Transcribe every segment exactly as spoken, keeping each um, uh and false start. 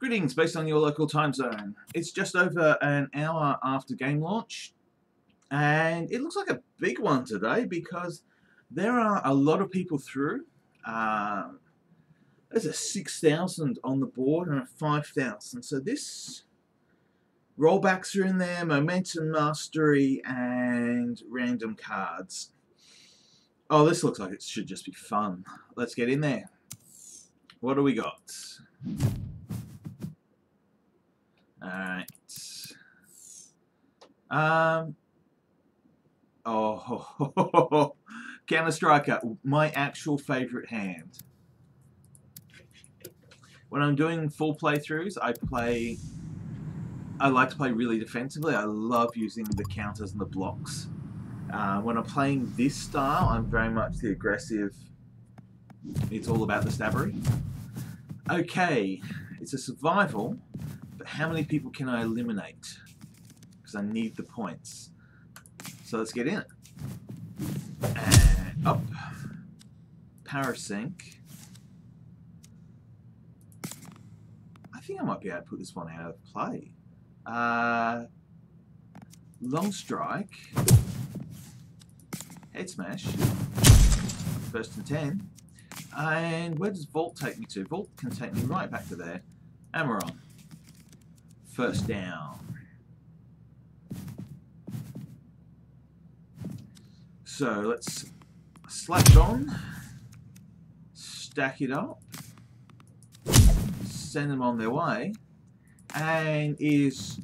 Greetings based on your local time zone. It's just over an hour after game launch, and it looks like a big one today because there are a lot of people through. Um, there's a six thousand on the board and a five thousand. So this rollbacks are in there, momentum mastery, and random cards. Oh, this looks like it should just be fun. Let's get in there. What do we got? Alright. Um. Oh, ho, ho, ho, ho. Counter Striker, my actual favourite hand. When I'm doing full playthroughs, I play. I like to play really defensively. I love using the counters and the blocks. Uh, when I'm playing this style, I'm very much the aggressive. It's all about the stabbery. Okay, it's a survival. But how many people can I eliminate? Because I need the points. So let's get in it. And up. Parasync. I think I might be able to put this one out of play. Uh, long strike. Head smash. First and ten. And where does Vault take me to? Vault can take me right back to there. Amaron. First down. So let's slap it on, stack it up, send them on their way, and it is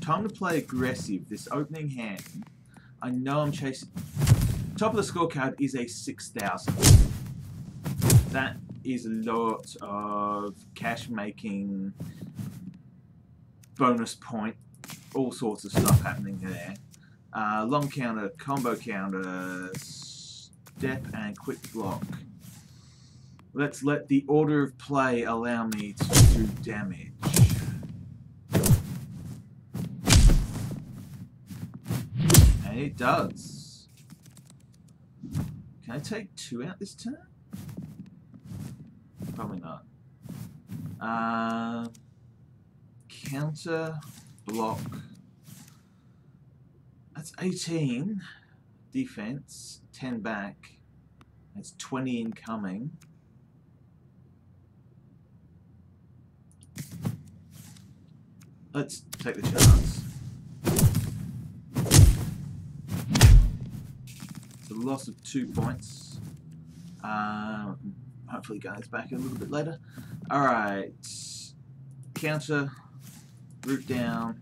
time to play aggressive. This opening hand, I know I'm chasing. Top of the scorecard is a six thousand. That is a lot of cash making. Bonus point, all sorts of stuff happening there. Uh, long counter, combo counter, step and quick block. Let's let the order of play allow me to do damage. And it does. Can I take two out this turn? Probably not. Uh, Counter, block, that's eighteen, defense, ten back, that's twenty incoming. Let's take the chance. It's a loss of two points. Um, hopefully guys back a little bit later. Alright, counter. Root down,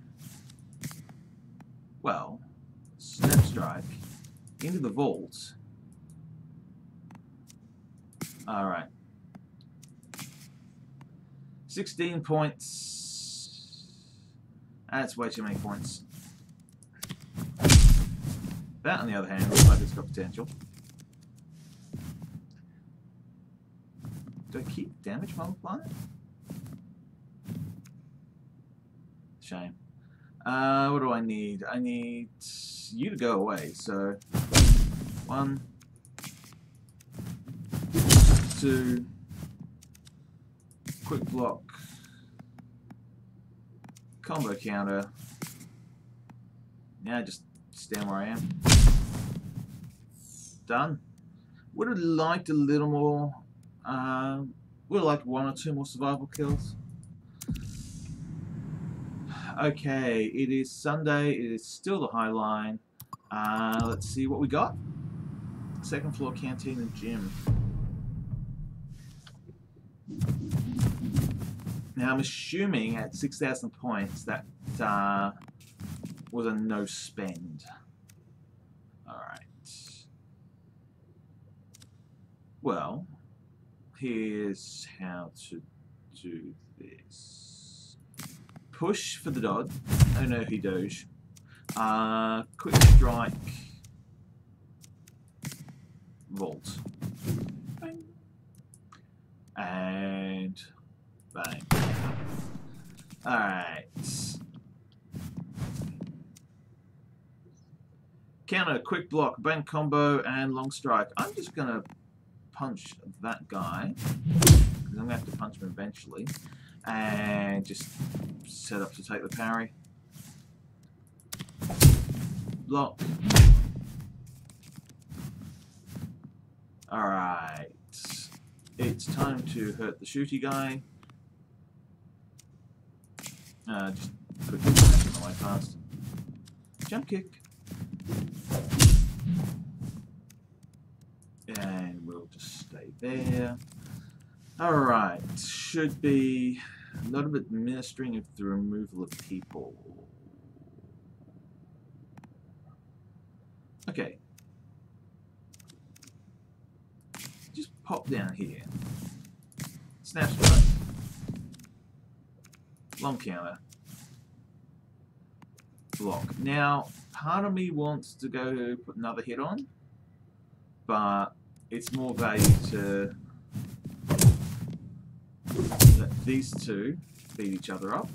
well, snap strike, into the vault. Alright. sixteen points. That's way too many points. That, on the other hand, looks like it's got potential. Do I keep damage multiplier? Shame. Uh, what do I need? I need you to go away. So, one, two, quick block, combo counter. Now just stand where I am. Done. Would have liked a little more. Uh, would have liked one or two more survival kills. Okay, it is Sunday, it is still the High Line. Uh, let's see what we got. Second floor canteen and gym. Now I'm assuming at six thousand points that uh, was a no spend. Alright. Well, here's how to do this. Push for the dodge. Oh no, he doge. Uh, quick strike. Vault. Bang. And bang. Alright. Counter, quick block, bang combo, and long strike. I'm just gonna punch that guy. Because I'm gonna have to punch him eventually. and just set up to take the parry. Block. Alright. It's time to hurt the shooty guy. Uh, just quickly back on the way past. Jump kick. And we'll just stay there. Alright, should be a lot of administering of the removal of people. Okay. Just pop down here. Snap strike. Long counter. Block. Now, part of me wants to go put another hit on, but it's more value to let these two beat each other up.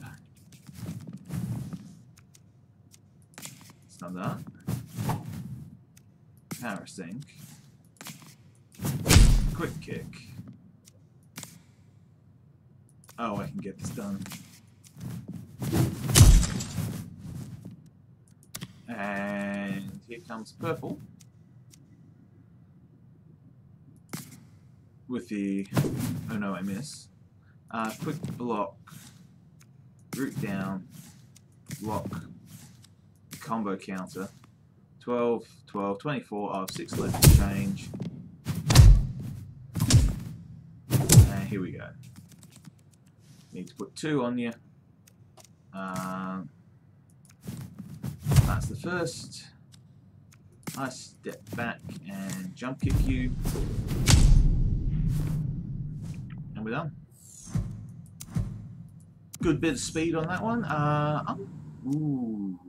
Stun that. Power sink. Quick kick. Oh, I can get this done. And here comes purple. With the, oh no, I miss. Uh, quick block, root down, block, combo counter, twelve, twelve, twenty-four, I have six left to change. And here we go. Need to put two on you. Um, that's the first. I step back and jump kick you. And we're done. Good bit of speed on that one. Uh, um, ooh.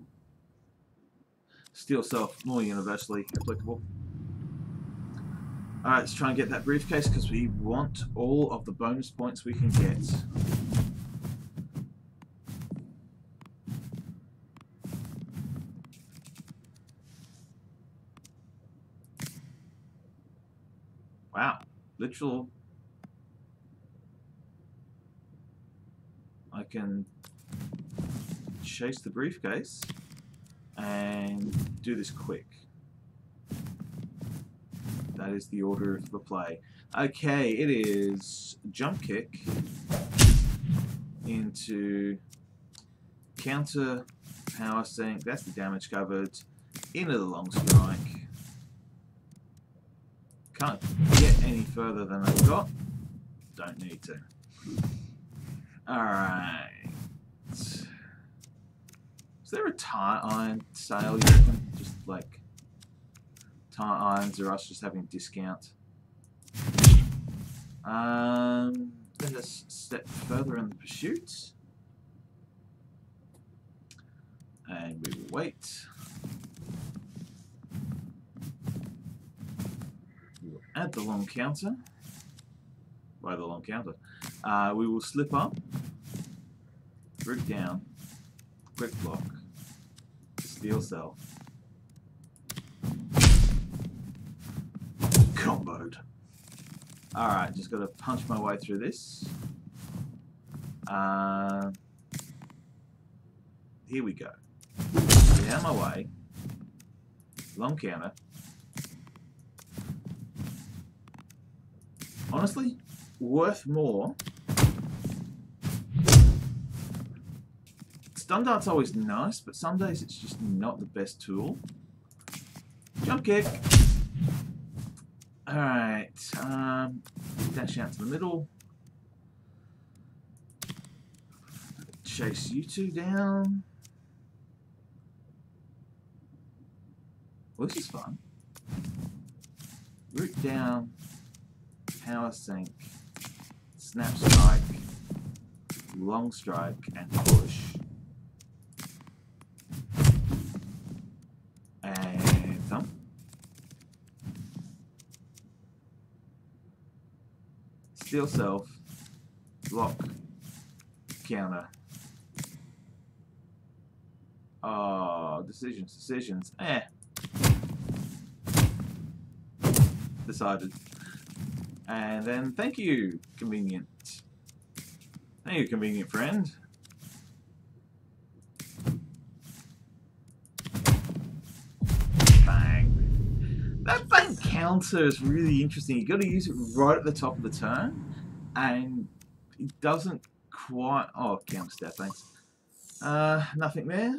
Steel self, more universally applicable. Alright, let's try and get that briefcase because we want all of the bonus points we can get. Wow, literal. I can chase the briefcase and do this quick. That is the order of the play. Okay, it is jump kick into counter power sink. That's the damage covered. Into the long strike. Can't get any further than I've got. Don't need to. Alright. Is there a tire iron sale you reckon? Just like tire irons or us just having a discount? Um, let us step further in the pursuit. And we will wait. We will add the long counter. By the long counter. Uh, we will slip up, root down, quick block, steel cell, comboed. Alright, just gotta punch my way through this. Uh, here we go. Down my way, long counter. Honestly, worth more. Stun dart's always nice, but some days it's just not the best tool. Jump kick. Alright, um, dash out to the middle. Chase you two down. Well, this is fun. Root down. Power sink. Snap strike. Long strike. And push. Steel self, block, counter. Oh, decisions, decisions. Eh. Decided. And then, thank you. Convenient. Hey, convenient friend. Bang. That bang counter is really interesting. You've got to use it right at the top of the turn, and it doesn't quite. Oh, counter stab, thanks. Uh, nothing there.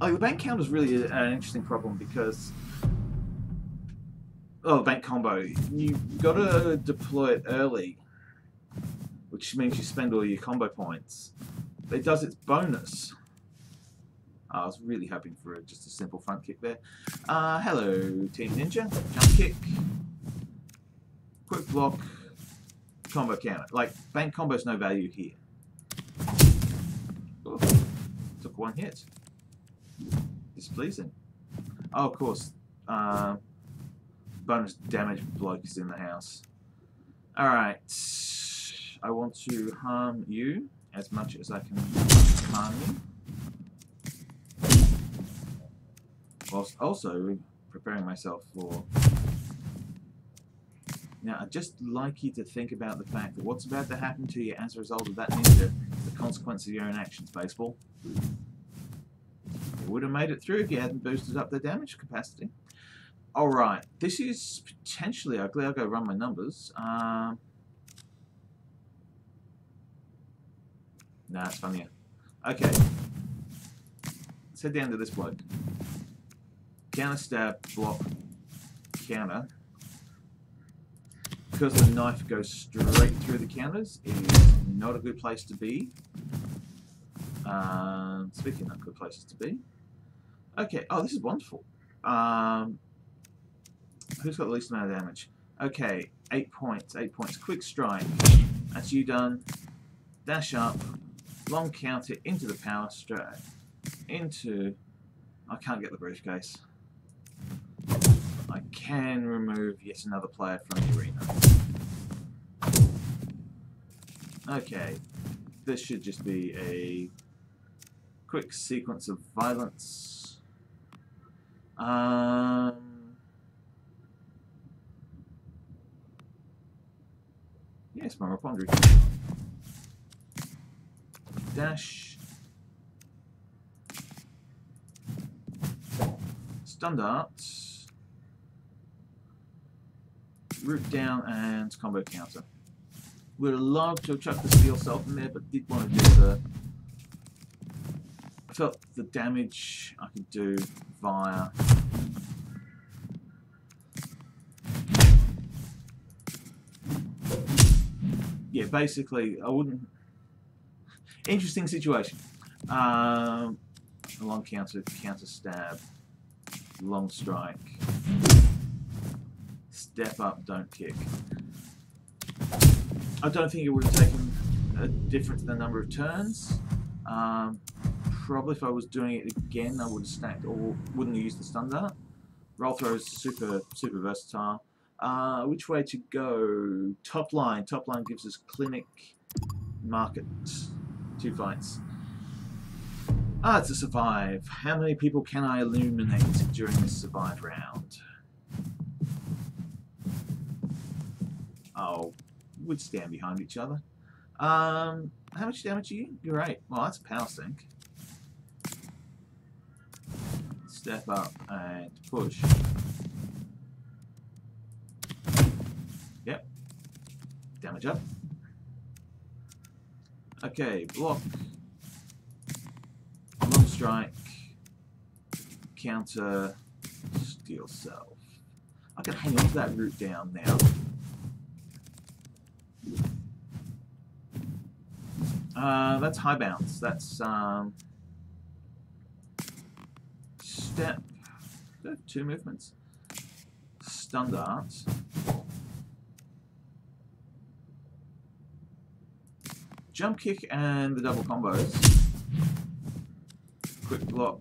Oh, the bank counter is really a, an interesting problem because, oh, bank combo. You've got to deploy it early, which means you spend all your combo points. It does its bonus. I was really hoping for just a simple front kick there. Uh, hello, Team Ninja. Jump kick. Quick block. Combo counter. Like, bank combo's no value here. Oof, took one hit. Displeasing. Oh, of course. Uh, bonus damage bloke is in the house. Alright. I want to harm you as much as I can harm you. Whilst also preparing myself for... Now, I'd just like you to think about the fact that what's about to happen to you as a result of that ninja is the consequence of your own actions, baseball. Would have made it through if you hadn't boosted up the damage capacity. Alright, this is potentially ugly. I'll go run my numbers. Um, nah, it's funnier. Okay. Let's head down to this bloke. Counter stab, block, counter. Because the knife goes straight through the counters, it is not a good place to be. Um, speaking of good places to be. Okay, oh, this is wonderful. Um, who's got the least amount of damage? Okay, eight points, eight points. Quick strike. That's you done. Dash up. Long counter into the power strike. Into... I can't get the briefcase. I can remove yet another player from the arena. Okay. This should just be a quick sequence of violence. Um, yes, my Rapondry. Dash. Stun dart. Root down and combo counter. Would have loved to have chucked the steel self in there, but did want to do the... I felt the damage I could do via... Yeah, basically, I wouldn't... Interesting situation. Um, long counter, counter stab, long strike. Step up, don't kick. I don't think it would have taken a difference in the number of turns. Um, probably if I was doing it again, I would have stacked or wouldn't have used the stun dart. Roll throw is super, super versatile. Uh, which way to go? Top line. Top line gives us clinic, market, two fights. Ah, to survive. How many people can I illuminate during this survive round? Oh. Would stand behind each other. Um, how much damage are you? You're eight. Well, that's a power sink. Step up and push. Yep. Damage up. Okay, block. Long strike. Counter. Steel self. I can hang on to that root down now. Uh, that's high bounce. That's um, step. Two movements. Stun dart. Jump kick and the double combos. Quick block.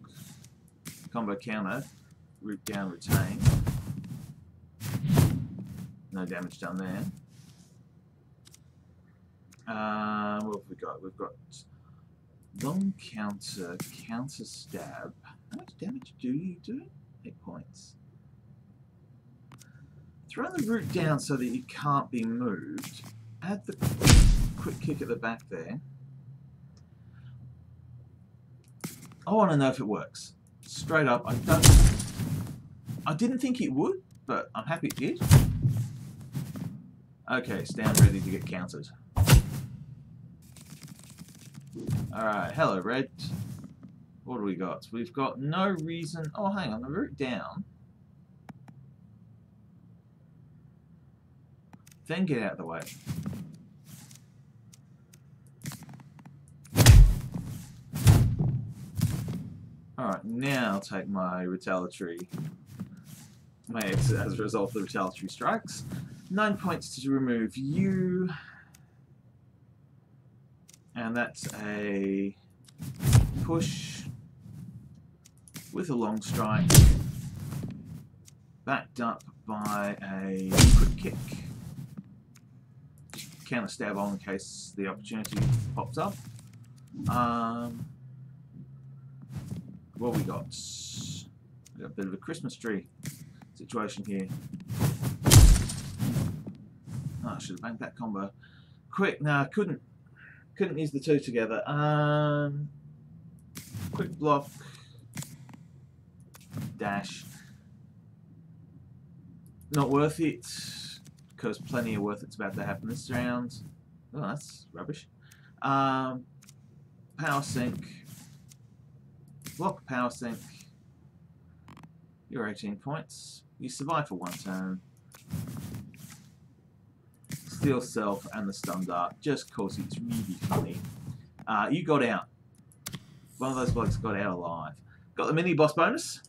Combo counter. Root down, retain. No damage done there. Uh, what have we got? We've got long counter, counter stab. How much damage do you do? Eight points. Throw the root down so that you can't be moved. had the quick kick at the back there. I want to know if it works. Straight up, I don't... I didn't think it would, but I'm happy it did. Okay, it's down ready to get countered. Alright, hello Red. What do we got? We've got no reason... Oh, hang on, the route down. Then get out of the way. Alright, now I'll take my retaliatory... my exit as a result of the retaliatory strikes. Nine points to remove you. And that's a push with a long strike, backed up by a quick kick. Counter stab on in case the opportunity pops up. Um, what we got? We got a bit of a Christmas tree situation here. Oh, I should have banked that combo. Quick, no, I couldn't. Couldn't use the two together. Um, quick block, dash. Not worth it, because plenty of worth it's about to happen this round. Oh, that's rubbish. Um, power sync, block, power sync. You're eighteen points. You survive for one turn. Steel Self and the Stun Dart, just cause it's really funny. Uh, you got out. One of those blokes got out alive. Got the mini boss bonus.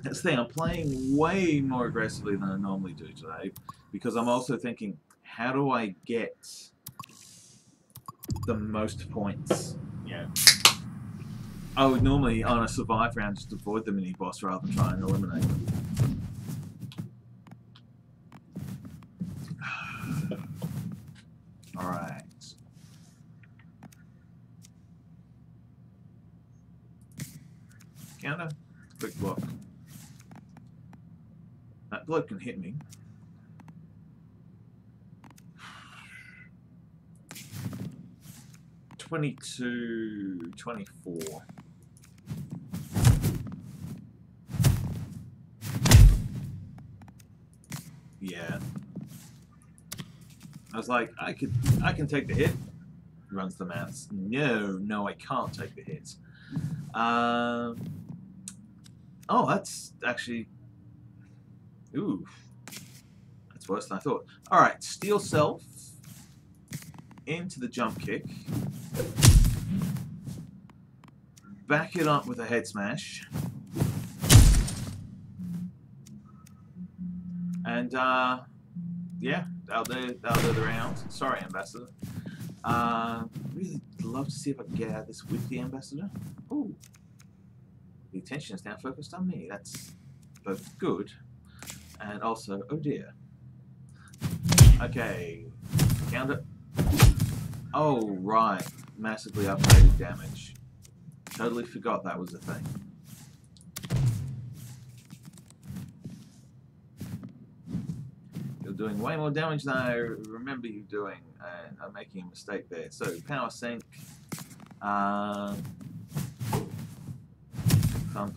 That's the thing, I'm playing way more aggressively than I normally do today, because I'm also thinking, how do I get the most points? Yeah. I would normally, on a survive round, just avoid the mini boss rather than try and eliminate them. Alright. Counter. Quick block. That bloke can hit me. Twenty-two, twenty-four. Yeah. I was like, I could, I can take the hit. Runs the maths. No, no, I can't take the hits. Um, oh, that's actually, ooh, that's worse than I thought. All right, Steel Self into the jump kick, back it up with a head smash, and uh, yeah. That'll do, that'll do the round. Sorry, Ambassador. Uh, really love to see if I can get out of this with the Ambassador. Ooh. The attention is now focused on me. That's both good and also, oh dear. Okay. Counter. Oh, right. Massively upgraded damage. Totally forgot that was a thing. Doing way more damage than I remember you doing, and I'm making a mistake there. So power sync, um, thump,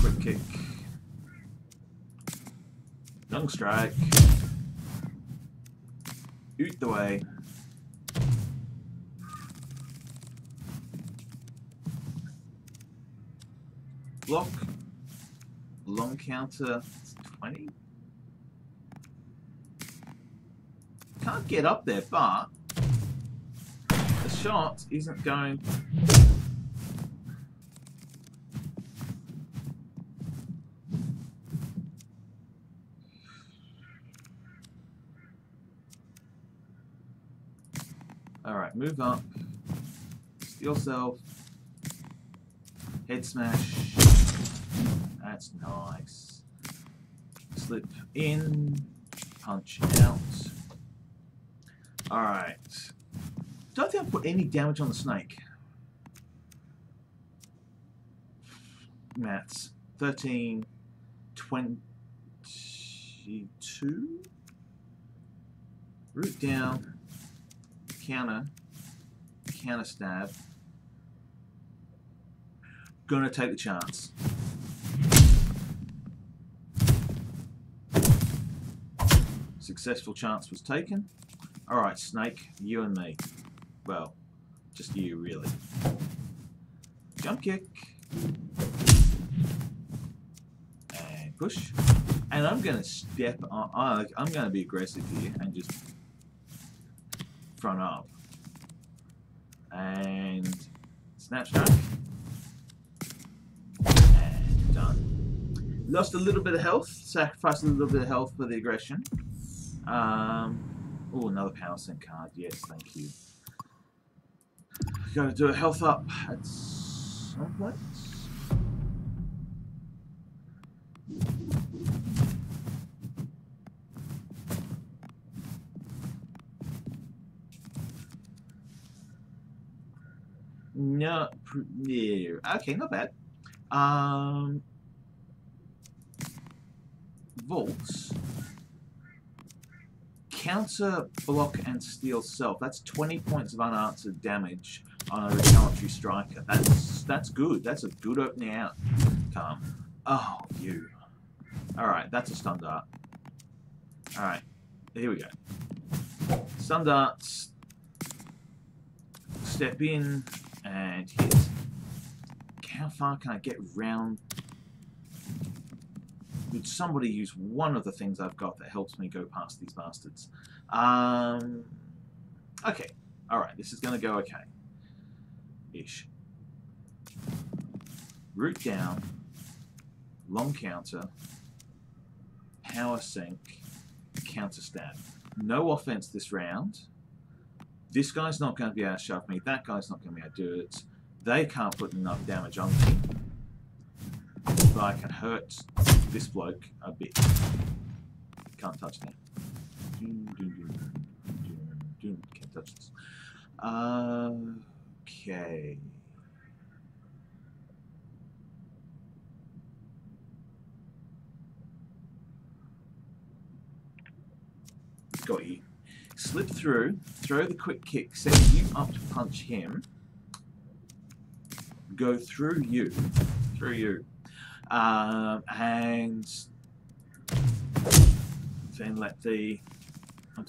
quick kick, long strike, oot the way. Block, long counter, twenty. Can't get up there, but the shot isn't going. All right, move up. Steel Self. Head smash. That's nice. Slip in, punch out. Alright. Don't think I put any damage on the snake. Maths. thirteen twenty-two, root down, counter, counter stab. Gonna take the chance. Successful chance was taken. Alright, Snake, you and me. Well, just you, really. Jump kick. And push. And I'm going to step on. I, I'm going to be aggressive here and just front up. And snap, snap. And done. Lost a little bit of health. Sacrificed a little bit of health for the aggression. Um. Oh, another power cent card. Yes, thank you. Gotta do a health up at some point. No, yeah. Okay, not bad. Um, volts. Counter, block, and steal self. That's twenty points of unanswered damage on a retaliatory striker. That's that's good. That's a good opening out. Come. Oh, you. Alright, that's a stun dart. Alright, here we go. Stun darts. Step in and hit. How far can I get round? Would somebody use one of the things I've got that helps me go past these bastards? Um, okay. Alright, this is going to go okay. Ish. Root down. Long counter. Power sink. Counter stab. No offense this round. This guy's not going to be able to shove me. That guy's not going to be able to do it. They can't put enough damage on me. But I can hurt this bloke a bit. Can't touch that. Can't touch this. Okay. Got you. Slip through, throw the quick kick, set you up to punch him. Go through you. Through you. Um, and then let the... I'm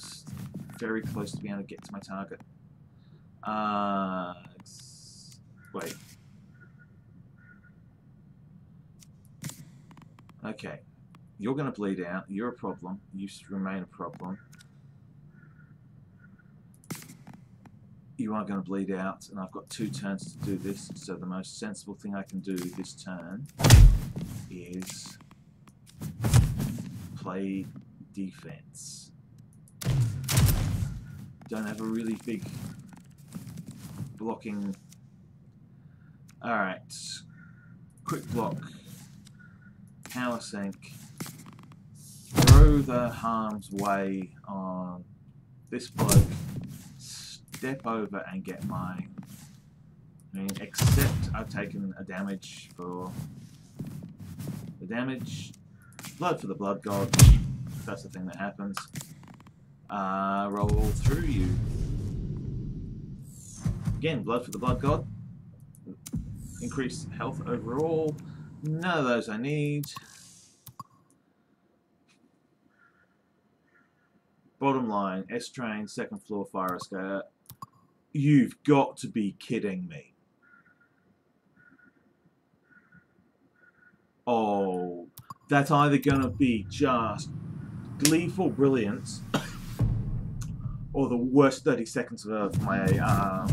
very close to being able to get to my target. Uh, wait. Okay. You're going to bleed out. You're a problem. You remain a problem. You aren't going to bleed out, and I've got two turns to do this, so the most sensible thing I can do this turn is play defense. Don't have a really big blocking. Alright, quick block, power sink, throw the harm's way on this bloke. Step over and get mine. I mean, except I've taken a damage for the damage. Blood for the blood god. That's the thing that happens. Uh, roll through you. Again, blood for the blood god. Increased health overall. None of those I need. Bottom line, S-Train, second floor, fire escape. You've got to be kidding me. Oh, that's either going to be just gleeful brilliance or the worst thirty seconds of my uh,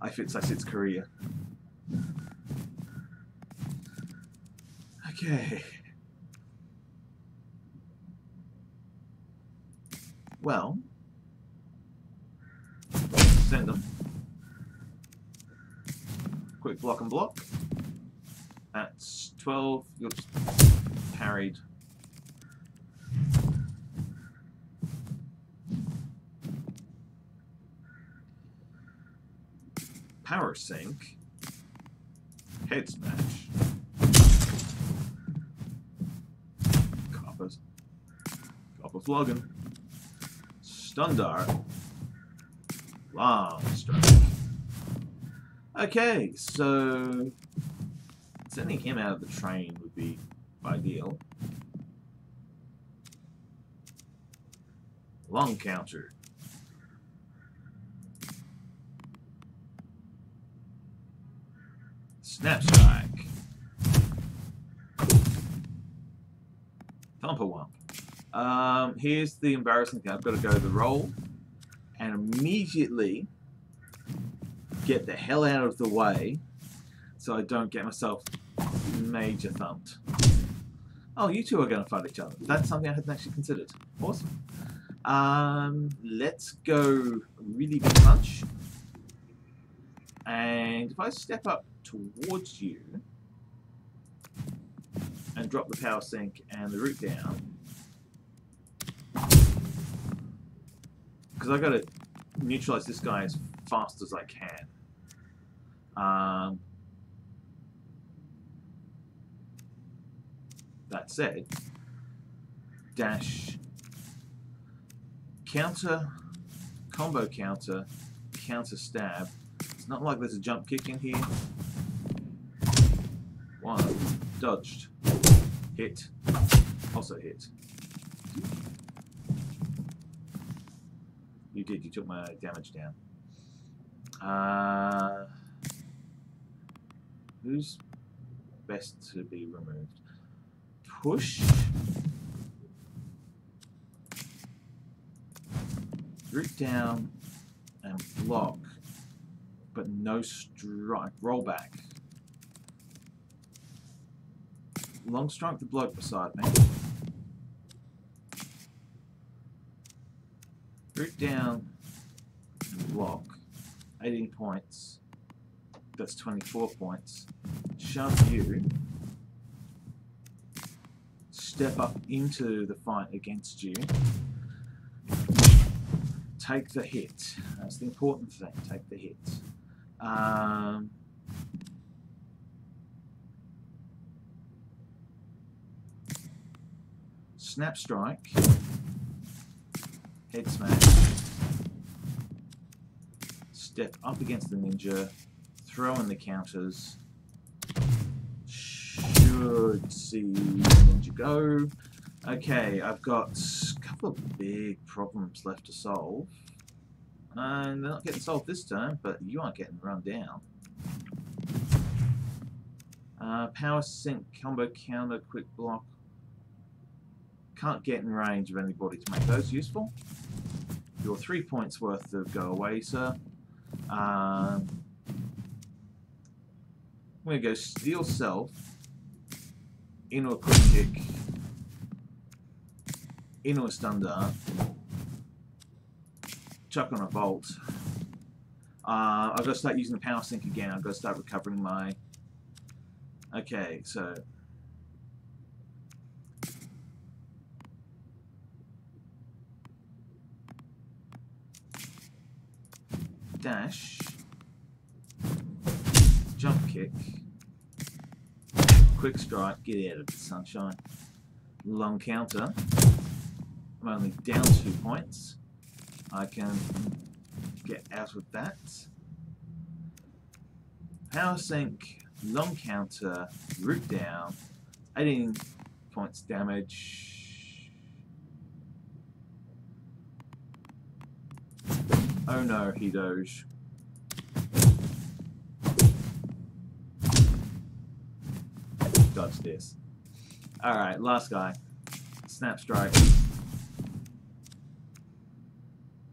iFITS, iSITS career. Okay. Well... Send them. Quick block and block. That's twelve. Oops. Parried. Power sink. Head smash. vlogging. Standard. Wow, strike. Okay, so sending him out of the train would be ideal. Long counter. Snap strike. Thumper-wump. Um, here's the embarrassing thing. I've got to go to the roll and immediately get the hell out of the way so I don't get myself major thumped. Oh, you two are going to fight each other. That's something I hadn't actually considered. Awesome. Um, let's go really big punch. And if I step up towards you and drop the power sink and the root down, because I've got to neutralize this guy as fast as I can. Um, that said, dash, counter, combo counter, counter stab. It's not like there's a jump kick in here. One, dodged, hit, also hit. You did, you took my damage down. Uh, who's best to be removed? Push. Root down and block, but no strike. Roll back. Long strike the bloke beside me. Root down and block. eighteen points, that's twenty-four points. Shove you, step up into the fight against you, take the hit, that's the important thing, take the hit. Um, snap strike, head smash. Step up against the ninja, throw in the counters, should see ninja go. Okay, I've got a couple of big problems left to solve. And they're not getting solved this time, but you aren't getting run down. Uh, power sync, combo counter, quick block. Can't get in range of anybody to make those useful. Your three points worth of go away, sir. Um, I'm going to go steal self, into a quick kick, into a stun dart, chuck on a bolt. Uh, I've got to start using the power sync again. I've got to start recovering my... Okay, so... dash, jump kick, quick strike, get out of the sunshine, long counter, I'm only down two points, I can get out of that, power sink, long counter, root down, eighteen points damage. Oh no, he doge. Dodge this. Alright, last guy. Snap strike.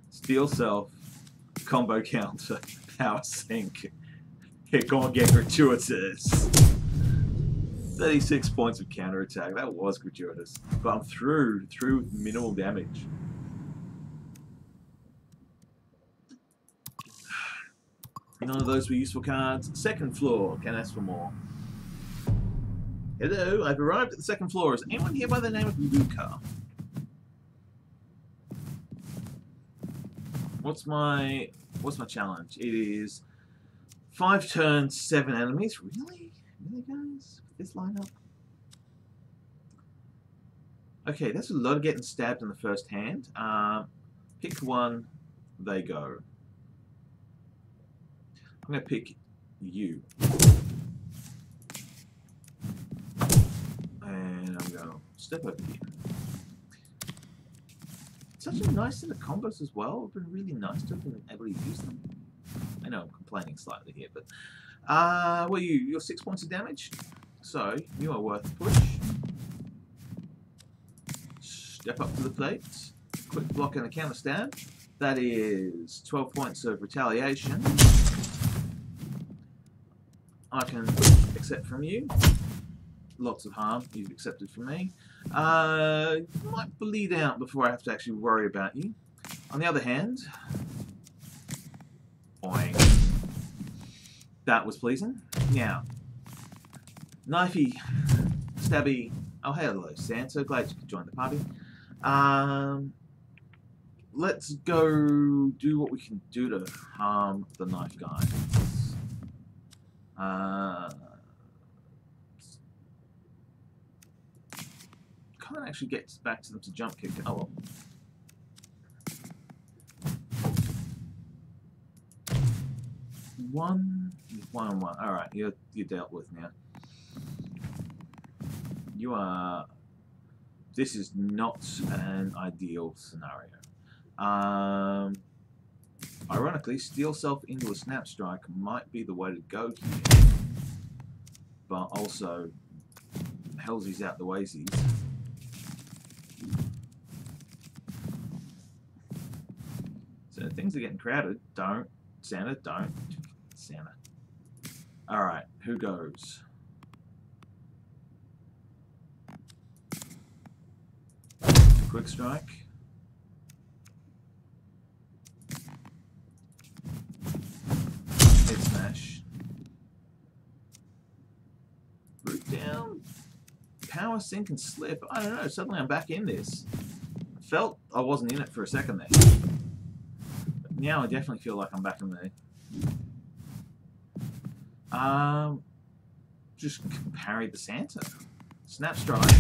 Steal self. Combo counter. Power sync. Here, go and get gratuitous. thirty-six points of counter attack. That was gratuitous. But I'm through, through with minimal damage. None of those were useful cards. Second floor, can't ask for more. Hello, I've arrived at the second floor. Is anyone here by the name of Luca? What's my what's my challenge? It is five turns, seven enemies. Really? Really, guys? This lineup? Okay, that's a lot of getting stabbed in the first hand. Uh, pick one, they go. I'm going to pick you. And I'm going to step over here. It's actually nice in the combos as well. It's been really nice to have been able to use them. I know I'm complaining slightly here, but... Uh, well, you, you're six points of damage, so you are worth a push. Step up to the plate. Quick block and a counter stab. That is twelve points of retaliation. I can accept from you. Lots of harm you've accepted from me. Uh, you might bleed out before I have to actually worry about you. On the other hand, boing. That was pleasing. Now, knifey, stabby. Oh, hello, Santa. Glad you could join the party. Um, let's go do what we can do to harm the knife guy. Uh, can't actually get back to them to jump kick. Oh well. One, one on one. All right, you're you're dealt with now. You are. This is not an ideal scenario. Um, ironically, steel self into a snap strike might be the way to go here, but also hellsies out the waysies. So things are getting crowded. Don't, Santa, don't, Santa. All right, who goes? Quick strike. Head smash. Root down. Power sink and slip. I don't know, suddenly I'm back in this. I felt I wasn't in it for a second there. But now I definitely feel like I'm back in there. Um, just parried the Santa. Snap strike.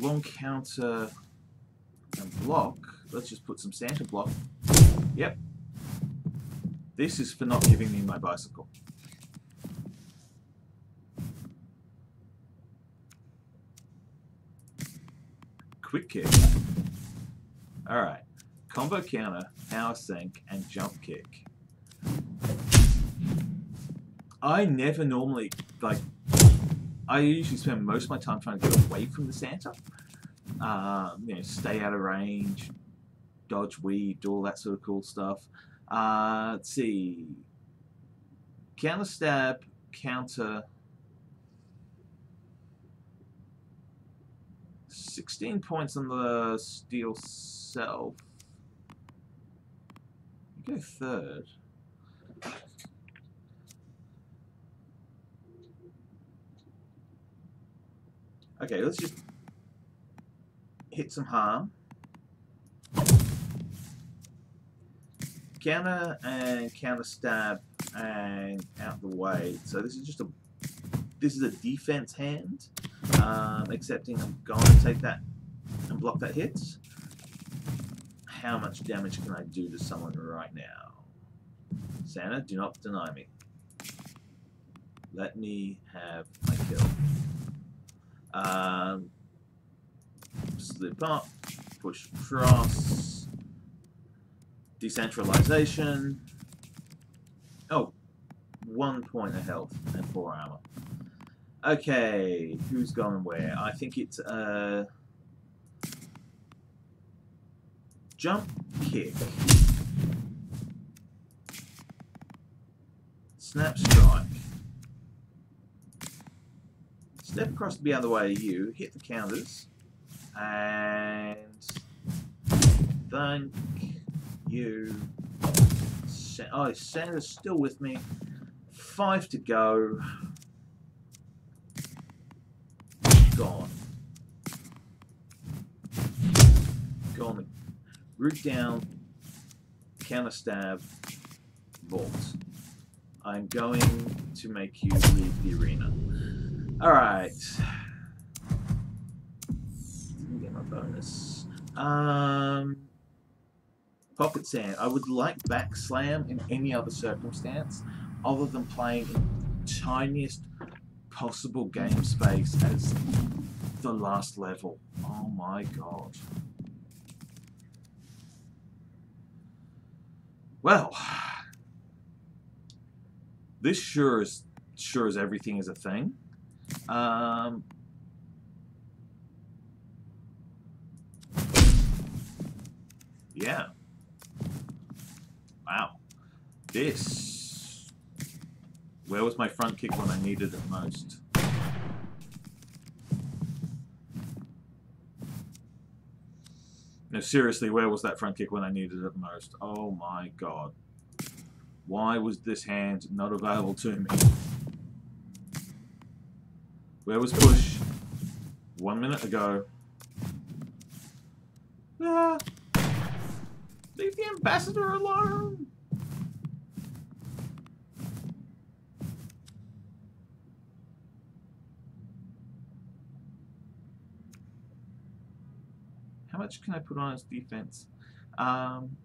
Long counter and block. Let's just put some Santa block. Yep. This is for not giving me my bicycle. Quick kick. Alright. Combo counter, power sink, and jump kick. I never normally, like, I usually spend most of my time trying to get away from the Santa. Um, you know, stay out of range, dodge weave, do all that sort of cool stuff. Uh, let's see. Counter stab, counter. sixteen points on the steel self. Go third. Okay, let's just hit some harm. Counter and counter stab and out the way. So this is just a this is a defense hand. Um, accepting I'm going to take that and block that hit. How much damage can I do to someone right now? Santa, do not deny me. Let me have my kill. Um, slip up, push across, decentralization. Oh, one point of health and four armor. Okay, who's gone where? I think it's uh, jump kick, snap strike. Step across to be out of the way of you, hit the counters, and thank you. Oh, Santa's still with me. Five to go. Gone. Gone. Root down, counter stab, vault. I'm going to make you leave the arena. Alright. Let me get my bonus. Um, Pocket Sand. I would like back slam in any other circumstance other than playing in the tiniest possible game space as the last level. Oh my god. Well, this sure is sure as everything is a thing. Um, yeah. Wow. This. Where was my front kick when I needed it most? No, seriously, where was that front kick when I needed it most? Oh my god. Why was this hand not available to me? Where was push? One minute ago. Ah, leave the ambassador alone! How much can I put on as defense? Um,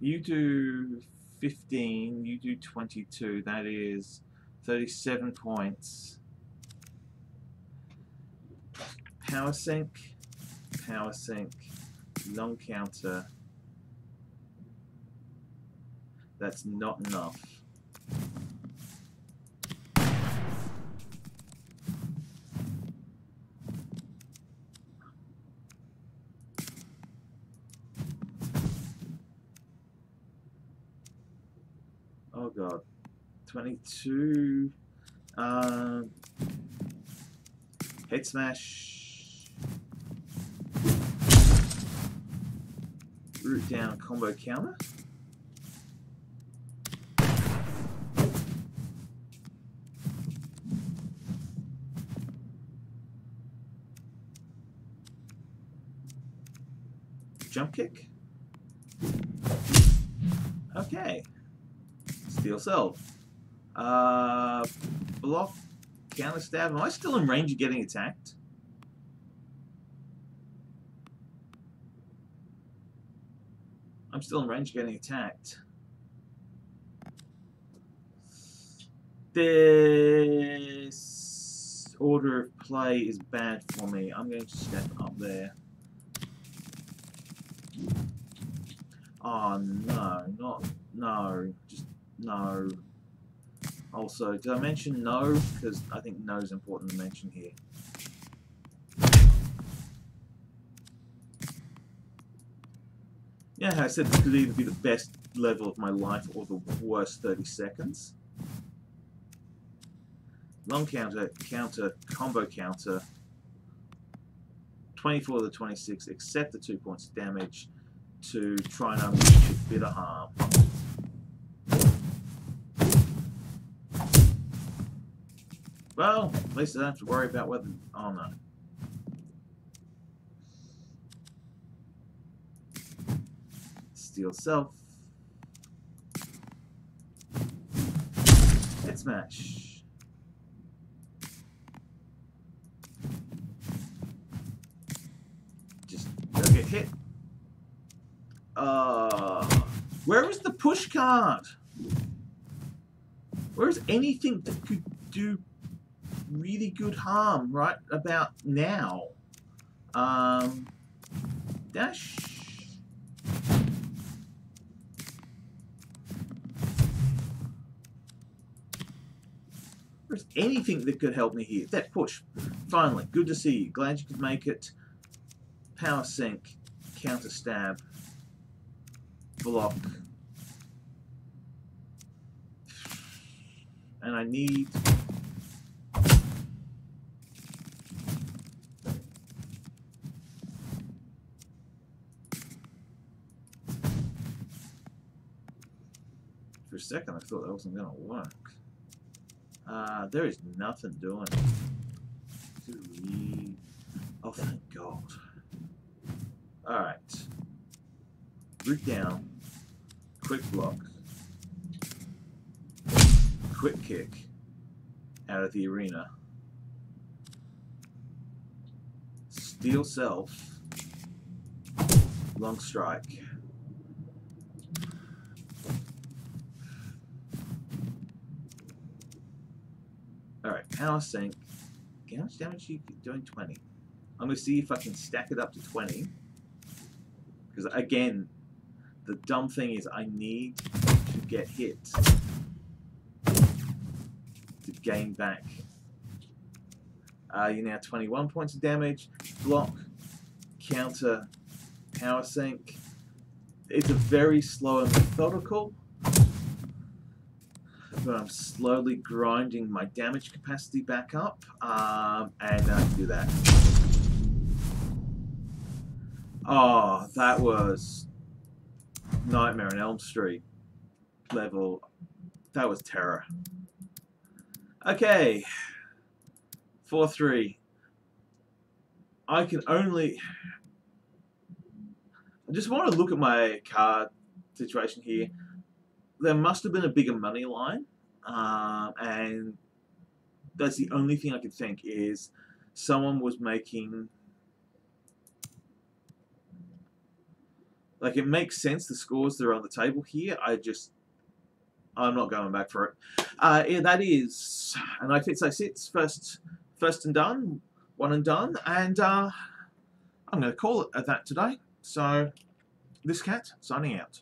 you do fifteen, you do twenty-two, that is thirty-seven points. Power sink, power sink, long counter. That's not enough. Oh god, twenty-two, um, head smash, root down combo counter, jump kick, okay. Steal self. Uh, block, counter stab. Am I still in range of getting attacked? I'm still in range of getting attacked. This order of play is bad for me. I'm going to step up there. Oh no, not, no, just no. Also, did I mention no? Because I think no is important to mention here. Yeah, I said this could either be the best level of my life or the worst thirty seconds. Long counter, counter, combo counter. twenty-four to twenty-six, except the two points of damage to try and unleash a bit of harm. Well, at least I don't have to worry about whether... Oh, no. Steal self. Head smash. Just don't get hit. Uh, where is the push card? Where is anything that could do really good harm right about now? Um, dash. There's anything that could help me here. That push. Finally, good to see you. Glad you could make it. Power sink, counter stab, block, and I need. For a second, I thought that wasn't going to work. Uh, there is nothing doing it. Oh, thank God. Alright. Root down. Quick block. Quick kick. Out of the arena. Steal self. Long strike. Alright, power sink. How much damage are you doing? twenty. I'm going to see if I can stack it up to twenty. Because again, the dumb thing is I need to get hit to gain back. Uh, you're now twenty-one points of damage. Block, counter, power sink. It's a very slow and methodical, but I'm slowly grinding my damage capacity back up, um, and I can do that. Oh, that was Nightmare on Elm Street level. That was terror. Okay, four three. I can only... I just want to look at my card situation here. There must have been a bigger money line, uh, and that's the only thing I could think is someone was making... Like, it makes sense, the scores that are on the table here. I just, I'm not going back for it. Uh, yeah, that is an iFITS iSITS, first, first and done, one and done, and uh, I'm going to call it at that today. So, this cat, signing out.